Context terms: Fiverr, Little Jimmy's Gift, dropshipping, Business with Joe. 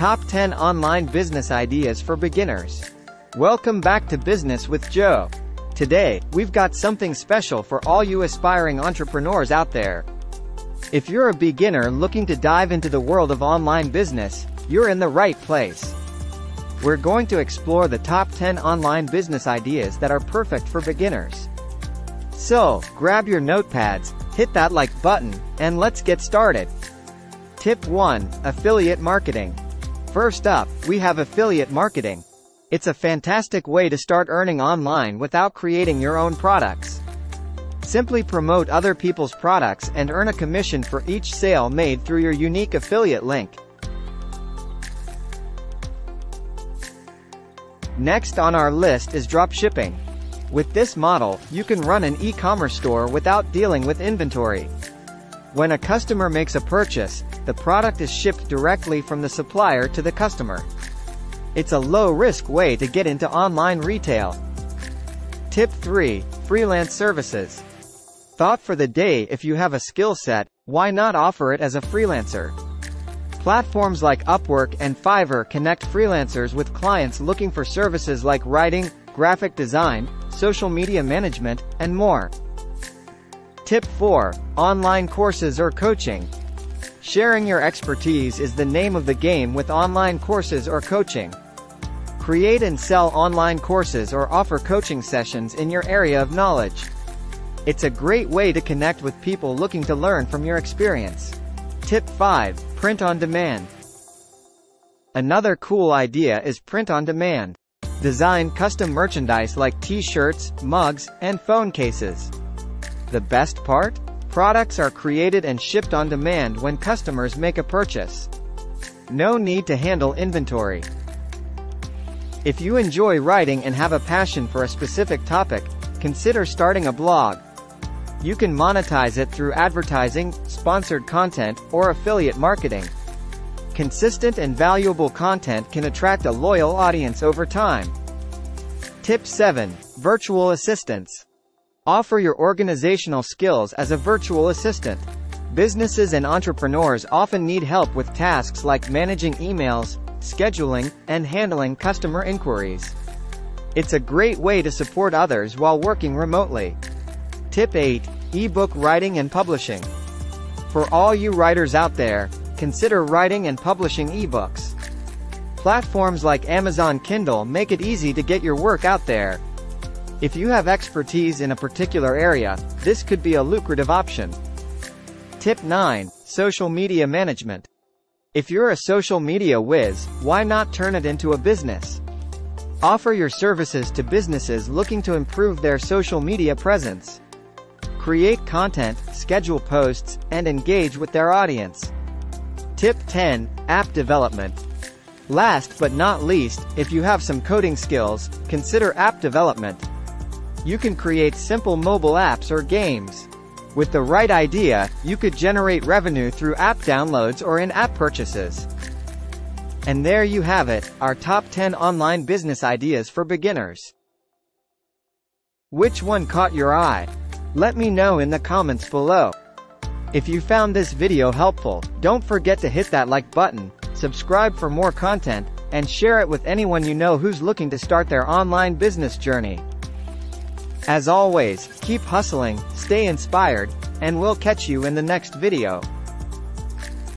Top 10 Online Business Ideas for Beginners. Welcome back to Business with Joe. Today, we've got something special for all you aspiring entrepreneurs out there. If you're a beginner looking to dive into the world of online business, you're in the right place. We're going to explore the top 10 online business ideas that are perfect for beginners. So, grab your notepads, hit that like button, and let's get started. Tip 1. Affiliate Marketing. First up, we have affiliate marketing. It's a fantastic way to start earning online without creating your own products. Simply promote other people's products and earn a commission for each sale made through your unique affiliate link. Next on our list is dropshipping. With this model, you can run an e-commerce store without dealing with inventory. When a customer makes a purchase, the product is shipped directly from the supplier to the customer. It's a low-risk way to get into online retail. Tip 3. Freelance services. Thought for the day: if you have a skill set, why not offer it as a freelancer? Platforms like Upwork and Fiverr connect freelancers with clients looking for services like writing, graphic design, social media management, and more. Tip 4. Online courses or coaching. Sharing your expertise is the name of the game with online courses or coaching. Create and sell online courses or offer coaching sessions in your area of knowledge. It's a great way to connect with people looking to learn from your experience. Tip 5. Print on demand. Another cool idea is print on demand. Design custom merchandise like t-shirts, mugs, and phone cases. The best part? Products are created and shipped on demand when customers make a purchase. No need to handle inventory. If you enjoy writing and have a passion for a specific topic, consider starting a blog. You can monetize it through advertising, sponsored content, or affiliate marketing. Consistent and valuable content can attract a loyal audience over time. Tip 7. Virtual assistants. Offer your organizational skills as a virtual assistant. Businesses and entrepreneurs often need help with tasks like managing emails, scheduling, and handling customer inquiries. It's a great way to support others while working remotely. Tip 8. Ebook writing and publishing. For all you writers out there, consider writing and publishing ebooks. Platforms like Amazon Kindle make it easy to get your work out there. If you have expertise in a particular area, this could be a lucrative option. Tip 9. Social media management. If you're a social media whiz, why not turn it into a business? Offer your services to businesses looking to improve their social media presence. Create content, schedule posts, and engage with their audience. Tip 10. App development. Last but not least, if you have some coding skills, consider app development. You can create simple mobile apps or games. With the right idea, you could generate revenue through app downloads or in-app purchases. And there you have it, our top 10 online business ideas for beginners. Which one caught your eye? Let me know in the comments below. If you found this video helpful, don't forget to hit that like button, subscribe for more content, and share it with anyone you know who's looking to start their online business journey. As always, keep hustling, stay inspired, and we'll catch you in the next video.